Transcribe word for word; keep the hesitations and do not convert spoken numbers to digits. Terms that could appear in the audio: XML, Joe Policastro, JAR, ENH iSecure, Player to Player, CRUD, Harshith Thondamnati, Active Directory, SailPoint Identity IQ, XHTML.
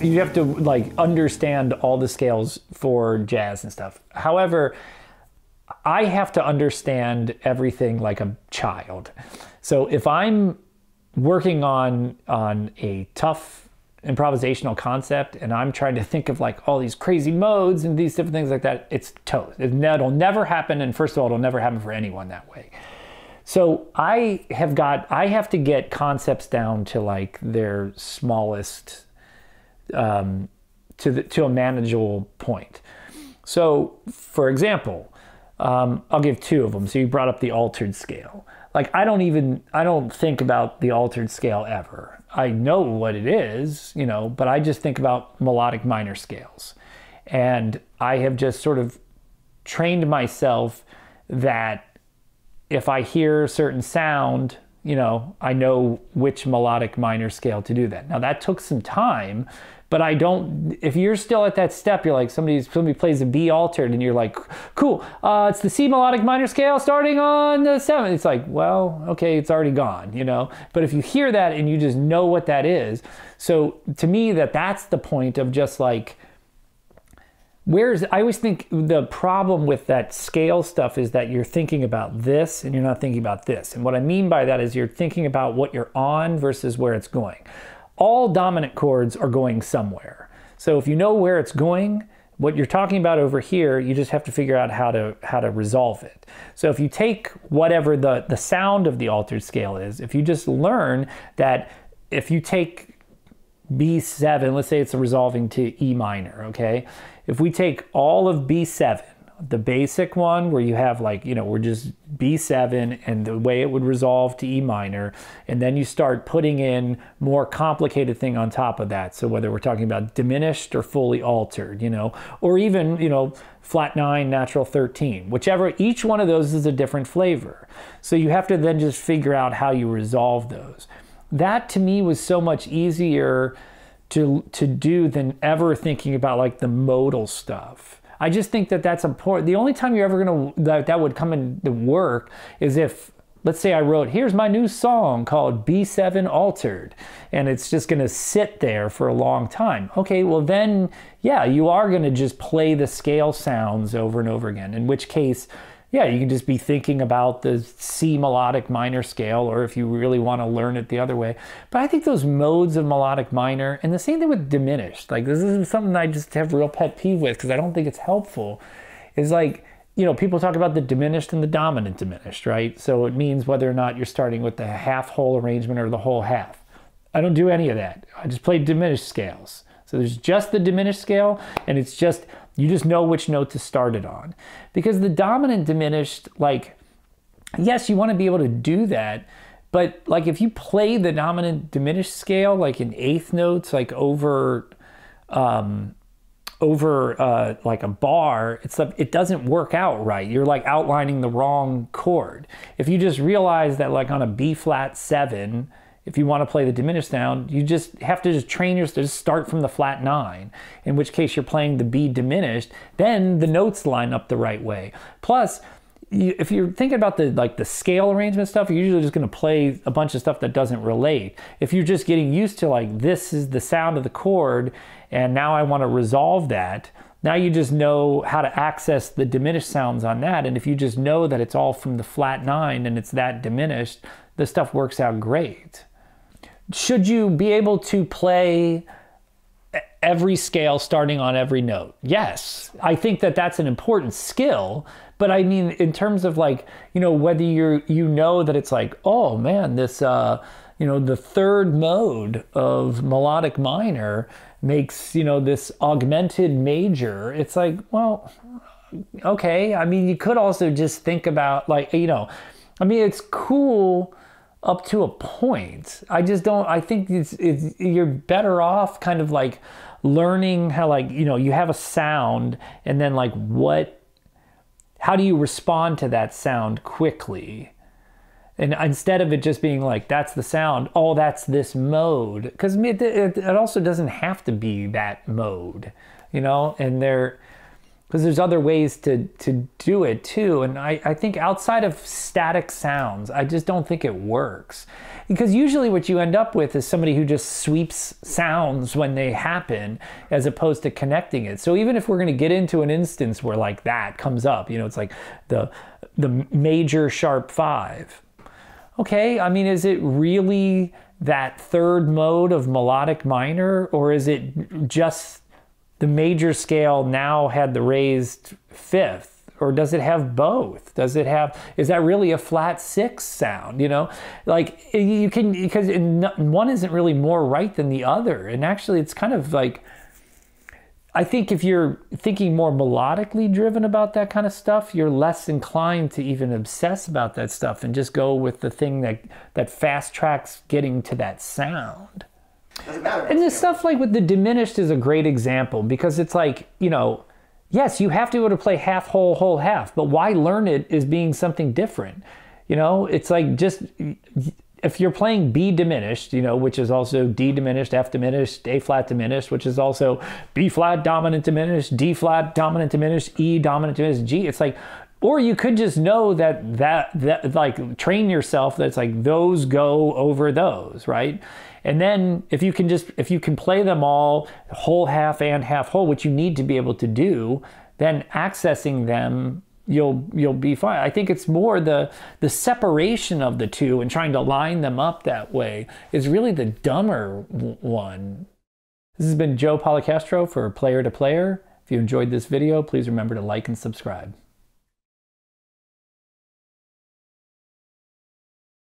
you have to like understand all the scales for jazz and stuff. However, I have to understand everything like a child. So if I'm working on on a tough improvisational concept and I'm trying to think of like all these crazy modes and these different things like that, it's toast. It'll never happen. And first of all, it'll never happen for anyone that way. So I have got, I have to get concepts down to like their smallest, um, to the, to a manageable point. So for example, um, I'll give two of them. So you brought up the altered scale. Like I don't even, I don't think about the altered scale ever. I know what it is, you know, but I just think about melodic minor scales. And I have just sort of trained myself that if I hear a certain sound, you know, I know which melodic minor scale to do that. Now that took some time, but I don't, if you're still at that step, you're like, somebody, somebody plays a B altered and you're like, cool, uh, it's the C melodic minor scale starting on the seventh. It's like, well, okay, it's already gone, you know? But if you hear that and you just know what that is, so to me that that's the point of just like, where's, I always think the problem with that scale stuff is that you're thinking about this and you're not thinking about this. And what I mean by that is you're thinking about what you're on versus where it's going. All dominant chords are going somewhere. So if you know where it's going, what you're talking about over here, you just have to figure out how to how to resolve it. So if you take whatever the, the sound of the altered scale is, if you just learn that if you take B seven, let's say it's resolving to E minor, okay? If we take all of B seven, the basic one where you have like, you know, we're just B seven and the way it would resolve to E minor. And then you start putting in more complicated thing on top of that. So whether we're talking about diminished or fully altered, you know, or even, you know, flat nine, natural thirteen, whichever, each one of those is a different flavor. So you have to then just figure out how you resolve those. That to me was so much easier to, to do than ever thinking about like the modal stuff. I just think that that's important. The only time you're ever gonna, that, that would come into work is if, let's say I wrote, here's my new song called B seven Altered, and it's just gonna sit there for a long time. Okay, well then, yeah, you are gonna just play the scale sounds over and over again, in which case, yeah, you can just be thinking about the C melodic minor scale, or if you really want to learn it the other way. But I think those modes of melodic minor, and the same thing with diminished, like this is something I just have real pet peeve with because I don't think it's helpful, is like, you know, people talk about the diminished and the dominant diminished, right? So it means whether or not you're starting with the half whole arrangement or the whole half. I don't do any of that. I just play diminished scales. So there's just the diminished scale, and it's just, you just know which note to start it on. Because the dominant diminished, like, yes, you want to be able to do that, but like if you play the dominant diminished scale, like in eighth notes, like over, um, over uh, like a bar, it's like, it doesn't work out right. You're like outlining the wrong chord. If you just realize that like on a B flat seven, if you want to play the diminished sound, you just have to just train yourself to just start from the flat nine, in which case you're playing the B diminished, then the notes line up the right way. Plus, you, if you're thinking about the like the scale arrangement stuff, you're usually just going to play a bunch of stuff that doesn't relate. If you're just getting used to like, this is the sound of the chord, and now I want to resolve that, now you just know how to access the diminished sounds on that. And if you just know that it's all from the flat nine and it's that diminished, the stuff works out great. Should you be able to play every scale starting on every note? Yes, I think that that's an important skill, but I mean, in terms of like, you know, whether you're, you know that it's like, oh man, this, uh, you know, the third mode of melodic minor makes, you know, this augmented major. It's like, well, okay. I mean, you could also just think about like, you know, I mean, it's cool up to a point. I just don't, I think it's, it's, you're better off kind of like learning how like, you know, you have a sound and then like what, how do you respond to that sound quickly? And instead of it just being like, that's the sound, oh, that's this mode. Cause it, it, it also doesn't have to be that mode, you know, and there, because there's other ways to, to do it too. And I, I think outside of static sounds, I just don't think it works. Because usually what you end up with is somebody who just sweeps sounds when they happen as opposed to connecting it. So even if we're gonna get into an instance where like that comes up, you know, it's like the, the major sharp five. Okay, I mean, is it really that third mode of melodic minor, or is it just the major scale now had the raised fifth? Or does it have both? Does it have, is that really a flat six sound? You know, like you can, because one isn't really more right than the other. And actually it's kind of like, I think if you're thinking more melodically driven about that kind of stuff, you're less inclined to even obsess about that stuff and just go with the thing that, that fast tracks getting to that sound. Doesn't matter. And the stuff like with the diminished is a great example, because it's like, you know, yes, you have to be able to play half, whole, whole, half, but why learn it as being something different? You know, it's like just, if you're playing B diminished, you know, which is also D diminished, F diminished, A flat diminished, which is also B flat dominant diminished, D flat dominant diminished, E dominant diminished, G, it's like, or you could just know that, that, that like train yourself that's like those go over those, right? And then if you can just, if you can play them all whole, half, and half whole, which you need to be able to do, then accessing them, you'll, you'll be fine. I think it's more the, the separation of the two and trying to line them up that way is really the dumber one. This has been Joe Policastro for Player to Player. If you enjoyed this video, please remember to like and subscribe.